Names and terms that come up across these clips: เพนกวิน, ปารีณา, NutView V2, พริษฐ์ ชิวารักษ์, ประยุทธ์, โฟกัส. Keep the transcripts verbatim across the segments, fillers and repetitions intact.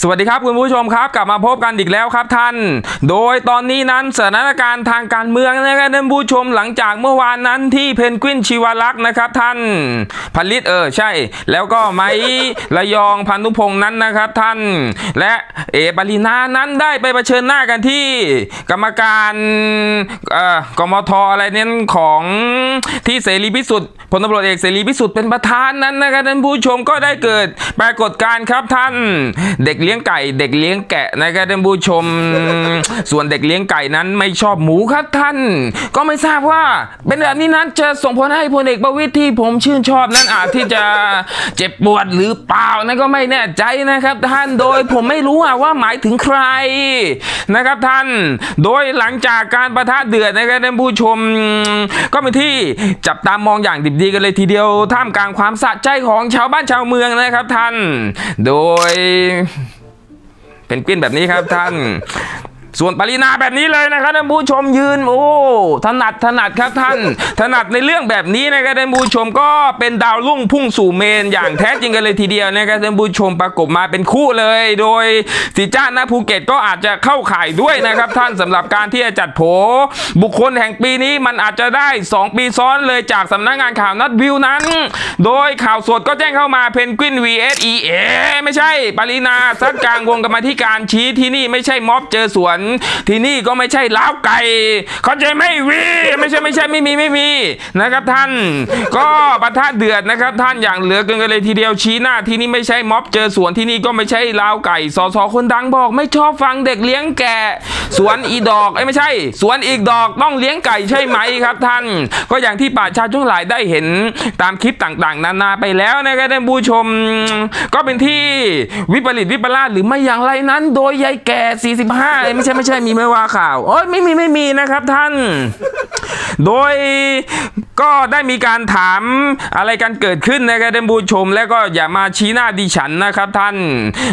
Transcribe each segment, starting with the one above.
สวัสดีครับคุณผู้ชมครับกลับมาพบกันอีกแล้วครับท่านโดยตอนนี้นั้นสถานการณ์ทางการเมืองนะครับท่านผู้ชมหลังจากเมื่อวานนั้นที่เพนกวินชีวลักษณ์นะครับท่านผลิตเออใช่แล้วก็ไม้ระยองพันธุพงษ์นั้นนะครับท่านและเอปรินานั้นได้ไปเผชิญหน้ากันที่กรรมการเอ่อกมทอะไรเน้นของที่เสรีพิสุทธิ์พลตำรวจเอกเสรีพิสุทธิ์เป็นประธานนั้นนะครับท่านผู้ชมก็ได้เกิดปรากฏการณ์ครับท่านเด็กเลี้ยงไก่เด็กเลี้ยงแกะนะครับท่านผู้ชมส่วนเด็กเลี้ยงไก่นั้นไม่ชอบหมูครับท่านก็ไม่ทราบว่าเป็นแบบนี้นั้นจะส่งผลให้พลเอกประวิตรที่ผมชื่นชอบนั้นอาจที่จะเจ็บปวดหรือเปล่านั่นก็ไม่แน่ใจนะครับท่านโดยผมไม่รู้ว่าหมายถึงใครนะครับท่านโดยหลังจากการปะทะเดือดนะครับท่านผู้ชมก็เป็นที่จับตามองอย่างดิบดีกันเลยทีเดียวท่ามกลางความสะใจของชาวบ้านชาวเมืองนะครับท่านโดยเป็นกวินแบบนี้ครับท่านส่วนปรินาแบบนี้เลยนะครับท่านผู้ชมยืนโอ้ถนัดถนัดครับท่านถนัดในเรื่องแบบนี้นะครับท่านผู้ชมก็เป็นดาวรุ่งพุ่งสู่เมนอย่างแท้จริงกันเลยทีเดียวนะครับท่านผู้ชมประกบมาเป็นคู่เลยโดยสีจ้าณภูเก็ตก็อาจจะเข้าข่ายด้วยนะครับท่านสำหรับการที่จะจัดโผบุคคลแห่งปีนี้มันอาจจะได้สองปีซ้อนเลยจากสำนักงานข่าวนัดวิวนั้นโดยข่าวสดก็แจ้งเข้ามาเพนกวิน วี เอส อี เอ ไม่ใช่ปรินาซัดกลางวงกรรมธิการชี้ที่นี่ไม่ใช่ม็อบเจอสวนที่นี่ก็ไม่ใช่ล้าวไก่เขาใจไม่วีไม่ใช่ไม่ใช่ไม่มีไม่มีนะครับท่านก็ปะทะเดือดนะครับท่านอย่างเหลือเกินกันเลยทีเดียวชี้หน้าที่นี่ไม่ใช่ม็อบเจอสวนที่นี่ก็ไม่ใช่ล้าวไก่สสคนดังบอกไม่ชอบฟังเด็กเลี้ยงแกะสวนอีดอกไม่ใช่สวนอีกดอกต้องเลี้ยงไก่ใช่ไหมครับท่านก็อย่างที่ประชาชนทั้งหลายได้เห็นตามคลิปต่างๆนานาไปแล้วนะครับท่านผู้ชมก็เป็นที่วิปริตวิปลาสหรือไม่อย่างไรนั้นโดยยายแก่สี่สิบห้าไม่ใช่ไม่ใช่มีไม่ว่าข่าวโอ้ยไม่มีไม่มีนะครับท่านโดยก็ได้มีการถามอะไรกันเกิดขึ้นนะครับท่านผู้ชมแล้วก็อย่ามาชี้หน้าดิฉันนะครับท่าน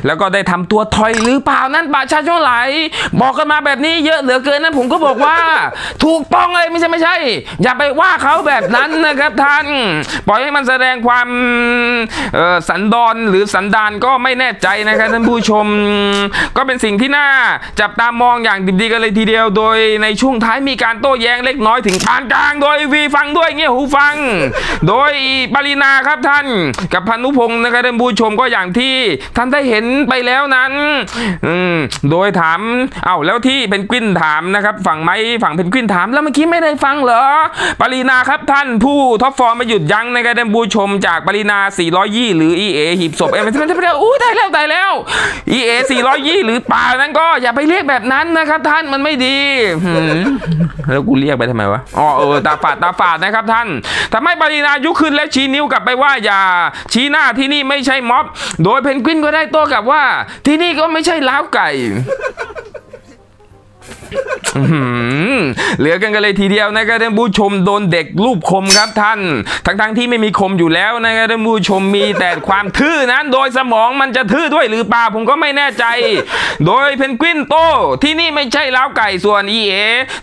แล้วก็ได้ทำตัวถอยหรือเปล่านั่นประชาชนหลายบอกกันมาแบบนี้เยอะเหลือเกินนั้นผมก็บอกว่าถูกต้องเลยไม่ใช่ไม่ใช่อย่าไปว่าเขาแบบนั้นนะครับท่านปล่อยให้มันแสดงความสันดอนหรือสันดานก็ไม่แน่ใจนะครับท่านผู้ชมก็เป็นสิ่งที่น่าจับตามองอย่างดิบดีกันเลยทีเดียวโดยในช่วงท้ายมีการโต้แย้งเล็กน้อยถึงปานกลางโดยวีฟังด้วยเงี้ยหูฟังโดยปรินาครับท่านกับพันธุพงษ์นะครับท่านผู้ชมก็อย่างที่ท่านได้เห็นไปแล้วนั้นอืมโดยถามเอ้าแล้วที่เพนกวินถามนะครับฝั่งไม้ฝั่งเพนกวินถามแล้วเมื่อกี้ไม่ได้ฟังเหรอปรินาครับท่านผู้ท็อปฟอร์มมาหยุดยั้งนะครับท่านผู้ชมจากปรินาสี่ร้อยยี่สิบหรือ อี เอ หีบศพเอ้ยมันไม่ได้อู้ตายแล้วตายแล้ว อี เอ สี่ร้อยยี่สิบหรือป่านั้นก็อย่าไปเรียกแบบนั้นนะครับท่านมันไม่ดีแล้วกูเรียกไปทำไมวะอ๋อเออตาฝาดตาฝาดนะครับท่านทำให้ปรินายุขึ้นและชี้นิ้วกลับไปว่าอย่าชี้หน้าที่นี่ไม่ใช่ม็อบโดยเพนกวินก็ได้โต้กลับว่าที่นี่ก็ไม่ใช่ล้าวไก่เหลือกันกันเลยทีเดียวนะครับท่านผู้ชมโดนเด็กรูปคมครับท่านทั้งๆที่ไม่มีคมอยู่แล้วนะครับท่านผู้ชมมีแต่ความทื่อนั้นโดยสมองมันจะทื่อด้วยหรือเปล่าผมก็ไม่แน่ใจโดยเพนกวินโตที่นี่ไม่ใช่ล้าวไก่ส่วนอีเอ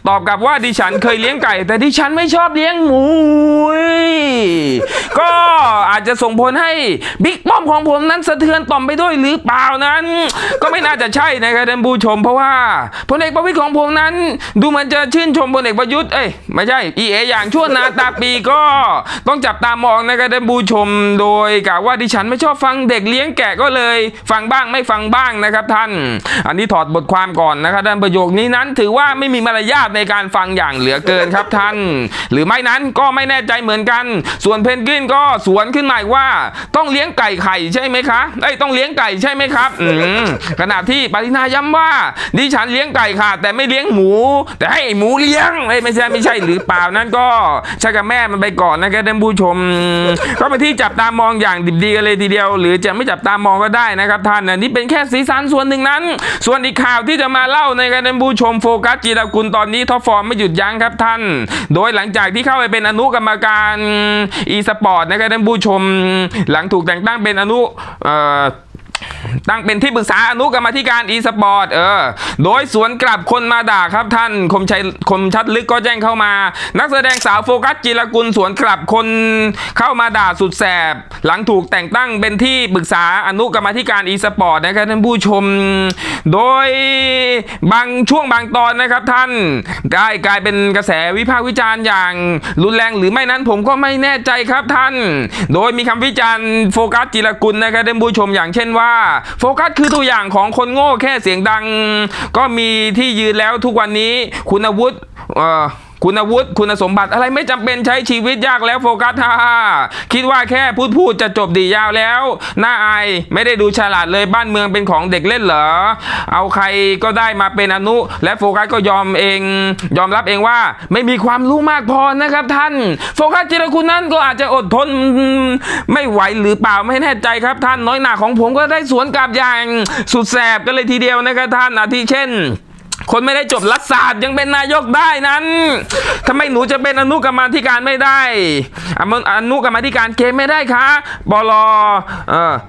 ตอบกลับว่าดิฉันเคยเลี้ยงไก่แต่ดิฉันไม่ชอบเลี้ยงหมูก็อาจจะส่งผลให้บิ๊กป้อมของผมนั้นสะเทือนต่อมไปด้วยหรือเปล่านั้นก็ไม่น่าจะใช่นะครับท่านผู้ชมเพราะว่าพลเอกประวิตรของผมนั้นดูมันจะชื่นชมพลเอกประยุทธ์เอ้ยไม่ใช่อีเออย่างชั่วนาตาปีก็ต้องจับตามองนะครับท่านผู้ชมโดยกล่าวว่าดิฉันไม่ชอบฟังเด็กเลี้ยงแกะก็เลยฟังบ้างไม่ฟังบ้างนะครับท่านอันนี้ถอดบทความก่อนนะครับท่านประโยคนี้นั้นถือว่าไม่มีมารยาทในการฟังอย่างเหลือเกินครับท่านหรือไม่นั้นก็ไม่แน่ใจเหมือนกันส่วนเพนกวินก็สวนขึ้นมาว่าต้องเลี้ยงไก่ไข่ใช่ไหมคะไอ้ต้องเลี้ยงไก่ใช่ไหมครับอืมขณะที่ปรินาย้ำว่าดิฉันเลี้ยงไก่ค่ะแต่ไม่เลี้ยงหมูแต่ให้หมูเลี้ยงไม่ใช่ไม่ใช่หรือเปล่านั่นก็ชักกับแม่มันไปก่อนนะครับท่านผู้ชมก็เป็นที่จับตามองอย่างดิบดีกันเลยทีเดียวหรือจะไม่จับตามองก็ได้นะครับท่านนี่เป็นแค่สีสันส่วนหนึ่งนั้นส่วนอีกข่าวที่จะมาเล่าในการท่านผู้ชมโฟกัสจีรกุลตอนนี้ท็อปฟอร์มไม่หยุดยั้งครับท่านโดยหลังจากที่เข้าไปเป็นอนุกรรมการอีสปอร์ตนะครับท่านผู้ชมหลังถูกแต่งตั้งเป็นอนุ ตั้งเป็นที่ปรึกษาอนุกรรมาธิการ อี สปอร์ต เออโดยสวนกลับคนมาด่าครับท่านคมชัยคมชัดลึกก็แจ้งเข้ามานักแสดงสาวโฟกัสจิรกุลสวนกลับคนเข้ามาด่าสุดแสบหลังถูกแต่งตั้งเป็นที่ปรึกษาอนุกรรมาธิการ อี สปอร์ต นะครับท่านผู้ชมโดยบางช่วงบางตอนนะครับท่านได้กลายเป็นกระแสวิพากษ์วิจารณ์อย่างรุนแรงหรือไม่นั้นผมก็ไม่แน่ใจครับท่านโดยมีคำวิจารณ์โฟกัสจิรกุลนะครับท่านผู้ชมอย่างเช่นว่าโฟกัสคือตัวอย่างของคนโง่แค่เสียงดังก็มีที่ยืนแล้วทุกวันนี้คุณวุฒิคุณวุฒิคุณสมบัติอะไรไม่จำเป็นใช้ชีวิตยากแล้วโฟกัสฮ่าคิดว่าแค่พูดพูดจะจบดียาวแล้วน่าอายไม่ได้ดูฉลาดเลยบ้านเมืองเป็นของเด็กเล่นเหรอเอาใครก็ได้มาเป็นอนุและโฟกัสก็ยอมเองยอมรับเองว่าไม่มีความรู้มากพอนะครับท่านโฟกัสจิรกุลนั้นก็อาจจะอดทนไม่ไหวหรือเปล่าไม่แน่ใจครับท่านน้อยหนาของผมก็ได้สวนกลับอย่างสุดแสบกันเลยทีเดียวนะครับท่านอาทิเช่นคนไม่ได้จบรัฐศาสตร์ยังเป็นนายกได้นั้นทำไมหนูจะเป็นอนุกรรมาธิการไม่ได้อนุกรรมาธิการเกมไม่ได้คะบล.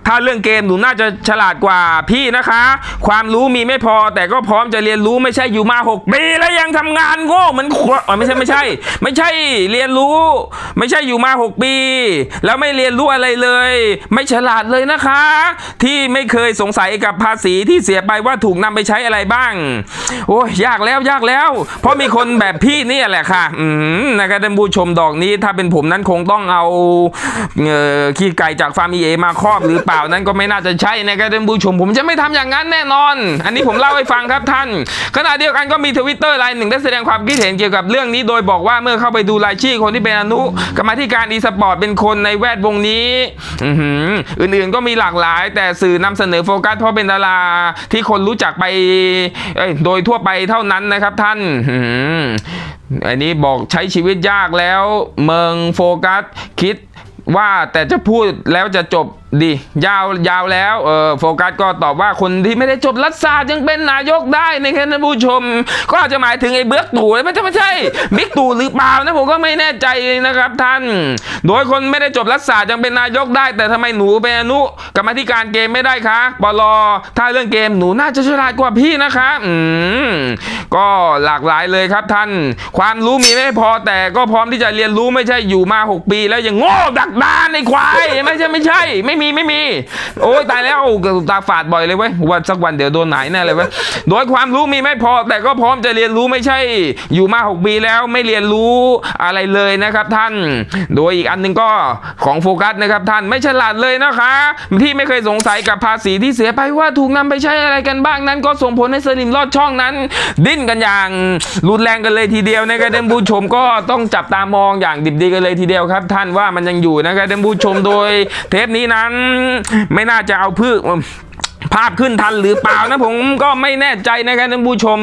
ถ้าเรื่องเกมหนูน่าจะฉลาดกว่าพี่นะคะความรู้มีไม่พอแต่ก็พร้อมจะเรียนรู้ไม่ใช่อยู่มาหกปีแล้วยังทำงานโง่เหมือนไม่ใช่ไม่ใช่ไม่ใช่เรียนรู้ไม่ใช่อยู่มาหกปีแล้วไม่เรียนรู้อะไรเลยไม่ฉลาดเลยนะคะที่ไม่เคยสงสัยกับภาษีที่เสียไปว่าถูกนำไปใช้อะไรบ้างโอ้ยยากแล้วยากแล้วเพราะมีคนแบบพี่นี่แหละค่ะอืมนะครับท่านผู้ชมดอกนี้ถ้าเป็นผมนั้นคงต้องเอาเอ่อขี้ไก่จากฟาร์มอีเอมาครอบหรือเปล่านั้นก็ไม่น่าจะใช่นะครับท่านผู้ชมผมจะไม่ทำอย่างนั้นแน่นอนอันนี้ผมเล่าให้ฟังครับท่านขณะเดียวกันก็มีทวิตเตอร์รายหนึ่งได้แสดงความคิดเห็นเกี่ยวกับเรื่องนี้โดยบอกว่าเมื่อเข้าไปดูรายชื่อคนที่เป็นอนุกรรมาธิการ อี สปอร์ต เป็นคนในแวดวงนี้อืมอื่นๆก็มีหลากหลายแต่สื่อนำเสนอโฟกัสเพราะเป็นดาราที่คนรู้จักไปโดยทั่วไปเท่านั้นนะครับท่านอันนี้บอกใช้ชีวิตยากแล้วเมืองโฟกัสคิดว่าแต่จะพูดแล้วจะจบดียาวยาวแล้วเออโฟกัสก็ตอบว่าคนที่ไม่ได้จบรัฐศาสตร์ยังเป็นนายกได้นะครับท่านผู้ชมก็อาจจะหมายถึงไอ้เบิกตู่ไม่ใช่ไม่ใช่บิ๊กตู่หรือเปล่านะผมก็ไม่แน่ใจนะครับท่านโดยคนไม่ได้จบรัฐศาสตร์ยังเป็นนายกได้แต่ทำไมหนูเป็นอนุกรรมาธิการเกมไม่ได้คะปลอถ้าเรื่องเกมหนูน่าจะฉลาดกว่าพี่นะคะอืมก็หลากหลายเลยครับท่านความรู้มีไม่พอแต่ก็พร้อมที่จะเรียนรู้ไม่ใช่อยู่มาหกปีแล้วยังโง่ดักดานในควายไม่ใช่ไม่ใช่ไม่มีไม่มีโอ้ยตายแล้วตาฝาดบ่อยเลยเว้ยวันสักวันเดี๋ยวโดนหน่ายแน่เลยเว้ยโดยความรู้มีไม่พอแต่ก็พร้อมจะเรียนรู้ไม่ใช่อยู่มาหกปีแล้วไม่เรียนรู้อะไรเลยนะครับท่านโดยอีกอันนึงก็ของโฟกัสนะครับท่านไม่ฉลาดเลยนะคะที่ไม่เคยสงสัยกับภาษีที่เสียไปว่าถูกนำไปใช้อะไรกันบ้างนั้นก็ส่งผลให้สลิมลอดช่องนั้นดิ้นกันอย่างรุนแรงกันเลยทีเดียวนะครับท่านผู้ชมก็ต้องจับตามองอย่างดิบดีกันเลยทีเดียวครับท่านว่ามันยังอยู่นะครับท่านผู้ชมโดยเทปนี้นั้นไม่น่าจะเอาพืชภาพขึ้นทันหรือเปล่านะผมก็ไม่แน่ใจนะครับท่านผู้ชม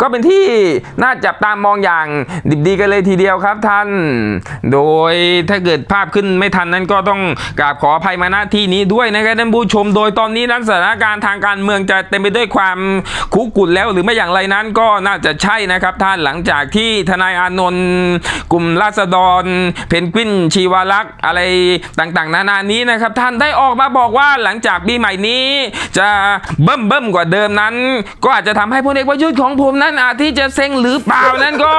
ก็เป็นที่น่าจับตามองอย่างดิบดีกันเลยทีเดียวครับท่านโดยถ้าเกิดภาพขึ้นไม่ทันนั้นก็ต้องกราบขออภัยมาณที่นี้ด้วยนะครับท่านผู้ชมโดยตอนนี้นั้นสถานการณ์ทางการเมืองจะเต็มไปด้วยความคุกุ่นแล้วหรือไม่อย่างไรนั้นก็น่าจะใช่นะครับท่านหลังจากที่ทนายอานนท์กลุ่มราษฎรเพนกวินชีวลักษ์อะไรต่างๆนานานี้นะครับท่านได้ออกมาบอกว่าหลังจากปีใหม่นี้จะเบิ่มเบิ่มกว่าเดิมนั้นก็อาจจะทำให้พลเอกประยุทธ์ของผมนั้นอาจที่จะเซ็งหรือเปล่านั้นก็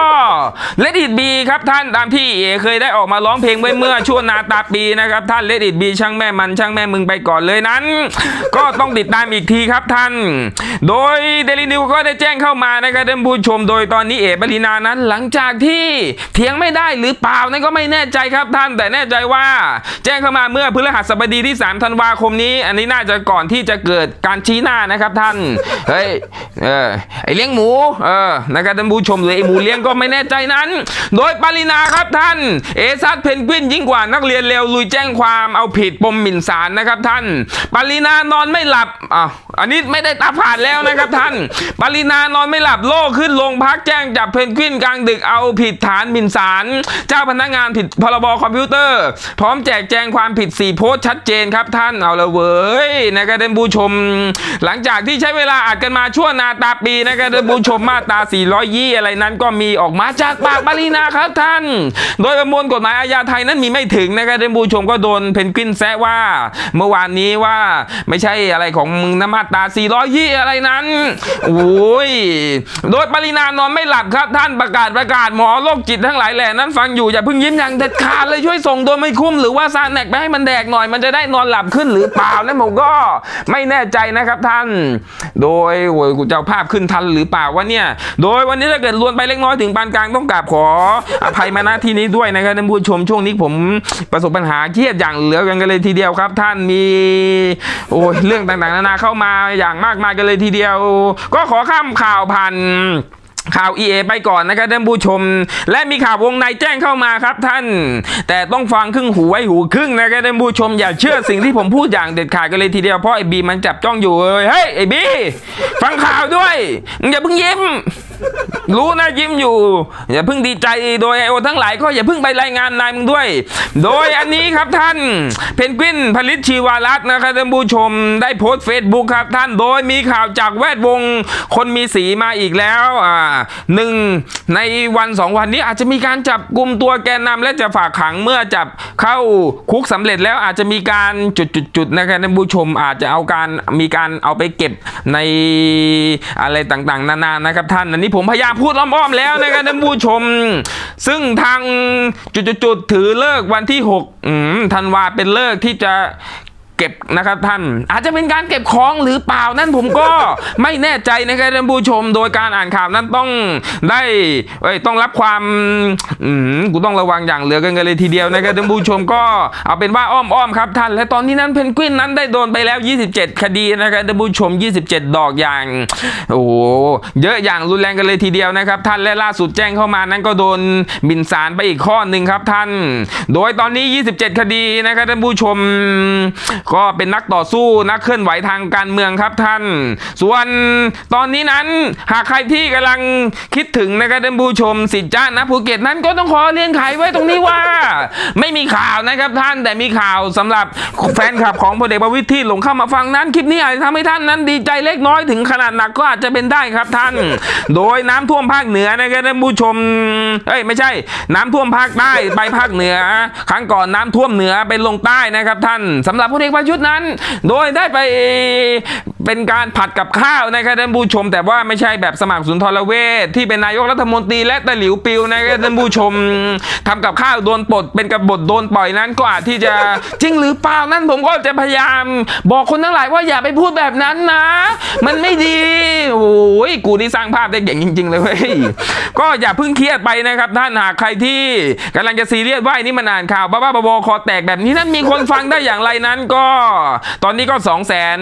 เลดอิตบีครับท่านตามที่เอเคยได้ออกมาร้องเพลงไว้เมื่อช่วงนาตาปีนะครับท่านเลดอิตบีช่างแม่มันช่างแม่มึงไปก่อนเลยนั้น ก็ต้องติดตามอีกทีครับท่านโดยเดลินิวก็ได้แจ้งเข้ามานะครับท่านผู้ชมโดยตอนนี้เอปรินานั้นหลังจากที่เถียงไม่ได้หรือเปล่านั้นก็ไม่แน่ใจครับท่านแต่แน่ใจว่าแจ้งเข้ามาเมื่อพฤหัสบดีที่สามธันวาคมนี้อันนี้น่าจะก่อนที่จะเกิดการชี้หน้านะครับท่านเฮ้ยเออไอเลี้ยงหมูเออนะครับท่านผู้ชมเลยไอหมูเลี้ยงก็ไม่แน่ใจนั้นโดยปรินาครับท่านเอซัสเพนกวินยิ่งกว่านักเรียนเลวลุยแจ้งความเอาผิดปมหมิ่นศาลนะครับท่านปรินานอนไม่หลับอ่ะอันนี้ไม่ได้ตาผ่านแล้วนะครับท่านปรินานอนไม่หลับโล่ขึ้นโรงพักแจ้งจับเพนกวินกลางดึกเอาผิดฐานหมิ่นศาลเจ้าพนักงานผิดพรบคอมพิวเตอร์พร้อมแจกแจงความผิดสี่โพสต์ชัดเจนครับท่านเอาละเว้ยนะครับท่าน านผู้ชมหลังจากที่ใช้เวลาอัดกันมาชั่วนาตาปีนะครับท่านผู้ชมมาตราสี่ร้อยยี่สิบอะไรนั้นก็มีออกมาจากปากปรีนาครับท่านโดยประมวลกฎหมายอาญาไทยนั้นมีไม่ถึงนะครับท่านผู้ชมก็โดนเพนกวินแซะว่าเมื่อวานนี้ว่าไม่ใช่อะไรของมึงนะมาตราสี่ร้อยยี่สิบอะไรนั้นโอ้ยโดยปรีนานอนไม่หลับครับท่านประกาศประกาศหมอโรคจิตทั้งหลายแหล่นั้นฟังอยู่อย่าเพิ่งยิ้มอย่างเด็ดขาดเลยช่วยส่งตัวไม่คุ้มหรือว่าซาแนกไปให้มันแดกหน่อยมันจะได้นอนหลับขึ้นหรือเปล่านั่นผมก็ไม่แน่ใจนะครับท่านโดยกูจะเอาภาพขึ้นทันหรือเปล่าว่าเนี่ยโดยวันนี้ถ้าเกิดลวนไปเล็กน้อยถึงปานกลางต้องกราบขออภัยมาณที่นี้ด้วยนะครับท่านผู้ชมช่วงนี้ผมประสบปัญหาเครียดอย่างเหลือเกินกันเลยทีเดียวครับท่านมีโอ้ยเรื่องต่างๆนานาเข้ามาอย่างมากมายกันเลยทีเดียวก็ขอข้ามข่าวผ่านข่าว อี เอ ไปก่อนนะครับท่านผู้ชมและมีข่าววงในแจ้งเข้ามาครับท่านแต่ต้องฟังครึ่งหูไว้หูครึ่งนะครับท่านผู้ชมอย่าเชื่อสิ่งที่ผมพูดอย่างเด็ดขาดกันเลยทีเดียวเพราะไอ้บีมันจับจ้องอยู่เลยเฮ้ยไอ้บีฟังข่าวด้วยอย่าเพิ่งยิ้มรู้นะยิ้มอยู่อย่าเพิ่งดีใจโดยไอโอทั้งหลายก็อย่าเพิ่งไปรายงานนายมึงด้วยโดยอันนี้ครับท่านเพนกวินผลิตชีวารัตน์นะครับท่านผู้ชมได้โพสต์เฟซบุ๊กครับท่านโดยมีข่าวจากแวดวงคนมีสีมาอีกแล้วอ่าหนึ่งในวันสองวันนี้อาจจะมีการจับกลุ่มตัวแกนนำและจะฝากขังเมื่อจับเข้าคุกสำเร็จแล้วอาจจะมีการจุดๆนะครับท่านผู้ชมอาจจะเอาการมีการเอาไปเก็บในอะไรต่างๆนานานะครับท่านอันนี้ผมพยายามพูดอ้อมๆแล้วนะครับท่านผู้ชมซึ่งทางจุดๆถือเลิกวันที่หกธันวาเป็นเลิกที่จะเก็บนะครับท่านอาจจะเป็นการเก็บของหรือเปล่านั่นผมก็ไม่แน่ใจนะครับท่านผู้ชมโดยการอ่านข่าวนั้นต้องได้เอ้ยต้องรับความอืมกูต้องระวังอย่างเหลือเกินกันเลยทีเดียวนะครับท่านผู้ชมก็เอาเป็นว่าอ้อมๆครับท่านและตอนนี้นั้นเพนกวินนั้นได้โดนไปแล้วยี่สิบเจ็ดคดีนะครับท่านผู้ชมยี่สิบเจ็ดดอกอย่างโอ้โหเยอะอย่างรุนแรงกันเลยทีเดียวนะครับท่านและล่าสุดแจ้งเข้ามานั้นก็โดนหมิ่นศาลไปอีกข้อหนึ่งครับท่านโดยตอนนี้ยี่สิบเจ็ดคดีนะครับท่านผู้ชมก็เป็นนักต่อสู้นักเคลื่อนไหวทางการเมืองครับท่านส่วนตอนนี้นั้นหากใครที่กำลังคิดถึงนะครับท่านผู้ชมสิทธิ์จ้านะภูเก็ตนั้นก็ต้องขอเรียนขายไว้ตรงนี้ว่าไม่มีข่าวนะครับท่านแต่มีข่าวสำหรับแฟนคลับของพลเอกประวิตรที่หลงเข้ามาฟังนั้นคลิปนี้อาจจะทำให้ท่านนั้นดีใจเล็กน้อยถึงขนาดหนักก็อาจจะเป็นได้ครับท่านโดยน้ำท่วมภาคเหนือนะครับท่านผู้ชมเอ้ยไม่ใช่น้ำท่วมภาคใต้ไปภาคเหนือครั้งก่อนน้ำท่วมเหนือไปลงใต้นะครับท่านสำหรับพลเอกประยุทธ์นั้นโดยได้ไปเป็นการผัดกับข้าวนะครับท่านผู้ชมแต่ว่าไม่ใช่แบบสมัครสุนทรเวชที่เป็นนายกรัฐมนตรีและตะหลิวปิวนะครับท่านผู้ชมทำกับข้าวโดนปลดเป็นกบฏโดนปล่อยนั้นก็อาจที่จะจริงหรือเปล่านั้นผมก็จะพยายามบอกคนทั้งหลายว่าอย่าไปพูดแบบนั้นนะมันไม่ดีโอ้ยกูนี่สร้างภาพได้เก่งจริงๆเลยเว้ยก็อย่าเพิ่งเครียดไปนะครับท่านหากใครที่กำลังจะซีเรียสว่านี่มันอ่านข่าวบ้าๆบอๆคอแตกแบบนี้นั้นมีคนฟังได้อย่างไรนั้นก็ตอนนี้ก็สองแสน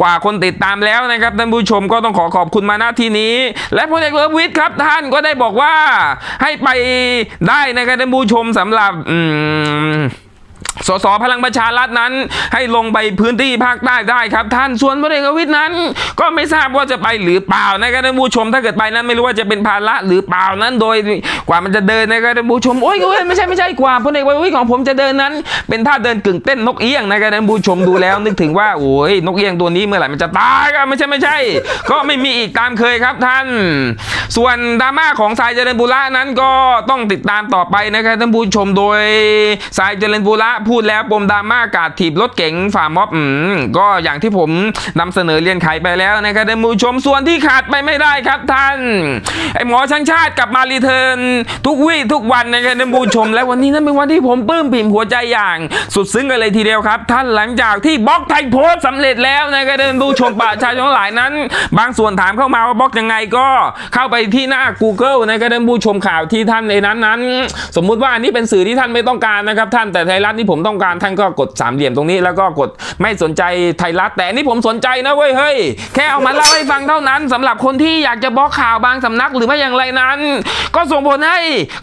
กว่าคนติดตามแล้วนะครับท่านผู้ชมก็ต้องขอขอบคุณมาณที่นี้และพลเอกประวิตรครับท่านก็ได้บอกว่าให้ไปได้นะครับท่านผู้ชมสำหรับอืมสสพลังประชารัฐนั้นให้ลงไปพื้นที่ภาคใต้ได้ครับท่านส่วนพลเอกประวิตรนั้นก็ไม่ทราบว่าจะไปหรือเปล่านะครับท่านผู้ชมถ้าเกิดไปนั้นไม่รู้ว่าจะเป็นภาระหรือเปล่านั้นโดยกว่ามันจะเดินนะครับท่านผู้ชมโอ้ยไม่ใช่ไม่ใช่กว่าพลเอกประวิตรของผมจะเดินนั้นเป็นท่าเดินกึ่งเต้นนกเอี้ยงนะครับท่านผู้ชมดูแล้วนึกถึงว่าโอ้ยนกเอี้ยงตัวนี้เมื่อไหร่มันจะตายก็ไม่ใช่ไม่ใช่ก็ไม่มีอีกตามเคยครับท่านส่วนดราม่าของทรายเจริญบุระนั้นก็ต้องติดตามต่อไปนะครับท่านผู้ชมโดยทรายเจริญบุระพูดแล้วปมดราม่ากาดถีบรถเก๋งฝ่าม็อบก็อย่างที่ผมนำเสนอเรียนขายไปแล้วนะครับท่านผู้ชมส่วนที่ขาดไปไม่ได้ครับท่านไอหมอช่างชาติกลับมารีเทิร์นทุกวี่ทุกวันนะครับท่านผู้ชมและวันนี้นั้นเป็นวันที่ผมปลื้มปิ่มหัวใจอย่างสุดซึ้งกันเลยทีเดียวครับท่านหลังจากที่บล็อกไทยโพสต์สำเร็จแล้วนะครับท่านผู้ชมประชาชนหลายนั้นบางส่วนถามเข้ามาว่าบล็อกยังไงก็เข้าไปที่หน้า Google นะครับท่านผู้ชมข่าวที่ท่านในนั้นนั้นสมมุติว่าอันนี้เป็นสื่อที่ท่านไม่ต้องการนะครับท่านแต่ไทยรัฐนี่ผมต้องการท่านก็กดสามเหลี่ยมตรงนี้แล้วก็กดไม่สนใจไทยรัฐแต่นี่ผมสนใจนะเว้ยเฮ้ยแค่เอามาเล่าให้ฟังเท่านั้นสำหรับคนที่อยากจะบล็อกข่าวบางสำนักหรือไม่อย่างไรนั้นก็ส่งผลให้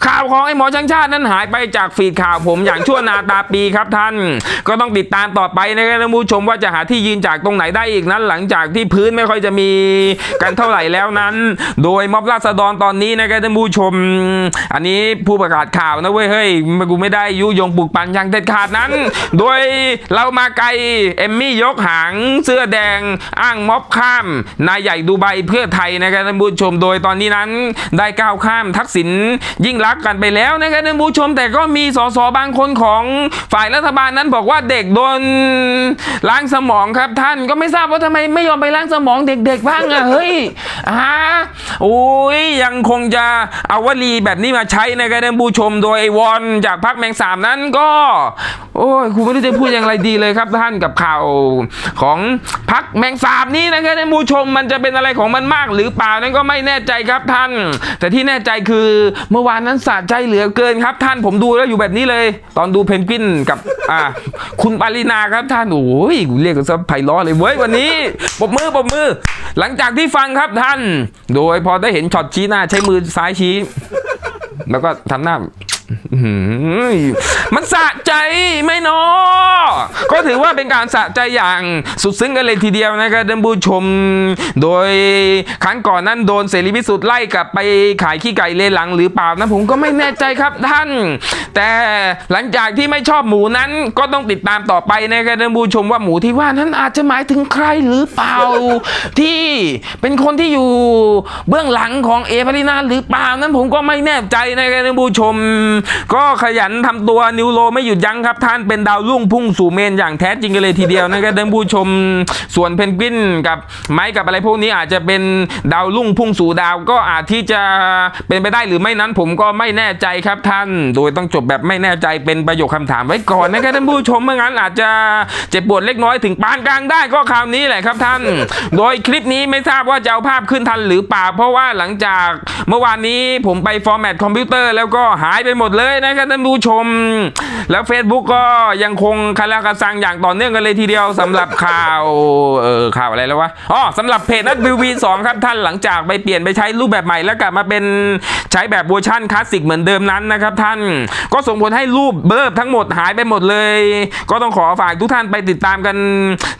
ข่าวของไอ้หมอช่างชาตินั้นหายไปจากฟีดข่าวผมอย่างชั่วนาตาปีครับท่านก็ต้องติดตามต่อไปนะครับท่านผู้ชมว่าจะหาที่ยืนจากตรงไหนได้อีกนั้นหลังจากที่พื้นไม่ค่อยจะมีกันเท่าไหร่แล้วนั้นโดยม็อบราษฎรตอนนี้นะครับท่านผู้ชมอันนี้ผู้ประกาศข่าวนะเว้ยเฮ้ยกูไม่ได้ยุยงปลุกปั่นยังเด็ดขาด าดนั้นโดยเรามาไกลเอมมี่ยกหางเสื้อแดงอ้างม็อบข้ามนายใหญ่ดูไบเพื่อไทยนะครับท่านผู้ชมโดยตอนนี้นั้นได้ก้าวข้ามทักษิณยิ่งรักกันไปแล้วนะครับท่านผู้ชมแต่ก็มีสสบางคนของฝ่ายรัฐบาลนั้นบอกว่าเด็กโดนล้างสมองครับท่านก็ไม่ทราบว่าทำไมไม่ยอมไปล้างสมองเด็กๆบ้างอะเฮ้ยอ่าโอ้ยยังคงจะเอาวลีแบบนี้มาใช้นะครับท่านผู้ชมโดยไอวอนจากพรรคแมงสาบนั้นก็โอ้ยคุณไม่รู้จะพูดอย่างไรดีเลยครับท่านกับข่าวของพรรคแมงสาบนี้นะครับท่านผู้ชมมันจะเป็นอะไรของมันมากหรือเปล่านั้นก็ไม่แน่ใจครับท่านแต่ที่แน่ใจคือเมื่อวานนั้นสะใจเหลือเกินครับท่านผมดูแล้วอยู่แบบนี้เลยตอนดูเพนกวินกับอ่าคุณปารินาครับท่านโอ้ยเรียกกันซะไพเราะเลยเว้ยวันนี้ปรบมือปรบมือหลังจากที่ฟังครับท่านโดยพอได้เห็นช็อตชี้หน้าใช้มือซ้ายชี้แล้วก็ทำหน้ามันสะใจไหมเนาะก็ถือว่าเป็นการสะใจอย่างสุดซึ้งกันเลยทีเดียวนะครับท่านผู้ชมโดยครั้งก่อนนั้นโดนเสรีพิสุทธิ์ไล่กลับไปขายขี้ไก่เลนหลังหรือเปล่านะผมก็ไม่แน่ใจครับท่านแต่หลังจากที่ไม่ชอบหมูนั้นก็ต้องติดตามต่อไปนะครับท่านผู้ชมว่าหมูที่ว่านั้นอาจจะหมายถึงใครหรือเปล่าที่เป็นคนที่อยู่เบื้องหลังของเอพารินาหรือเปล่านั้นผมก็ไม่แน่ใจนะครับท่านผู้ชมก็ขยันทำตัวนิวโรไม่หยุดยั้งครับท่านเป็นดาวรุ่งพุ่งสู่เมนอย่างแท้จริงกันเลยทีเดียวนะครับท่านผู้ชมส่วนเพนกวินกับไม้กับอะไรพวกนี้อาจจะเป็นดาวรุ่งพุ่งสู่ดาวก็อาจที่จะเป็นไปได้หรือไม่นั้นผมก็ไม่แน่ใจครับท่านโดยต้องจบแบบไม่แน่ใจเป็นประโยคคำถามไว้ก่อนนะครับท่านผู้ชมเมื่องั้นอาจจะเจ็บปวดเล็กน้อยถึงปานกลางได้ก็คราวนี้แหละครับท่านโดยคลิปนี้ไม่ทราบว่าจะเอาภาพขึ้นทันหรือเปล่าเพราะว่าหลังจากเมื่อวานนี้ผมไปฟอร์แมตคอมพิวเตอร์แล้วก็หายไปหมดเลยนะครับท่านผู้ชมแล้ว Facebook ก็ยังคงคาราคาซังอย่างต่อเนื่องกันเลยทีเดียวสำหรับข่าวเออข่าวอะไรแล้ววะอ๋อสำหรับเพจนัดวิววีสองครับท่านหลังจากไปเปลี่ยนไปใช้รูปแบบใหม่แล้วกลับมาเป็นใช้แบบเวอร์ชั่นคลาสสิกเหมือนเดิมนั้นนะครับท่านก็ส่งผลให้รูปเบลอทั้งหมดหายไปหมดเลยก็ต้องขอฝากทุกท่านไปติดตามกัน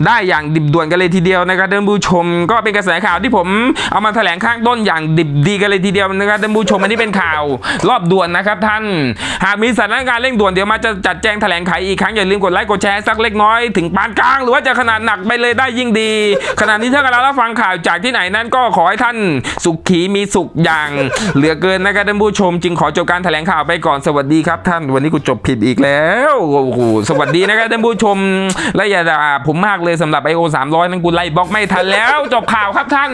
ได้อย่างดิบด่วนกันเลยทีเดียวนะครับท่านผู้ชมก็เป็นกระแสข่าวที่ผมเอามาแถลงข้างต้นอย่างดิบดีกันเลยทีเดียวนะครับท่านผู้ชมอันนี้เป็นข่าวรอบด่วนนะครับท่านหากมีสถานการณ์เร่งด่วนเดี๋ยวมาจะจัดแจงแถลงไขอีกครั้งอย่าลืมกดไลค์กดแชร์สักเล็กน้อยถึงปานกลางหรือว่าจะขนาดหนักไปเลยได้ยิ่งดีขณะนี้ถ้าเรารับฟังข่าวจากที่ไหนนั้นก็ขอให้ท่านสุขีมีสุขอย่างเหลือเกินนะครับท่านผู้ชมจึงขอจบการแถลงข่าวไปก่อนสวัสดีครับท่านวันนี้กูจบผิดอีกแล้วโอ้โหสวัสดีนะครับท่านผู้ชมและอย่าด่าผมมากเลยสำหรับไอโอสามร้อยนั้นกูไล่บล็อกไม่ทันแล้วจบข่าวครับท่าน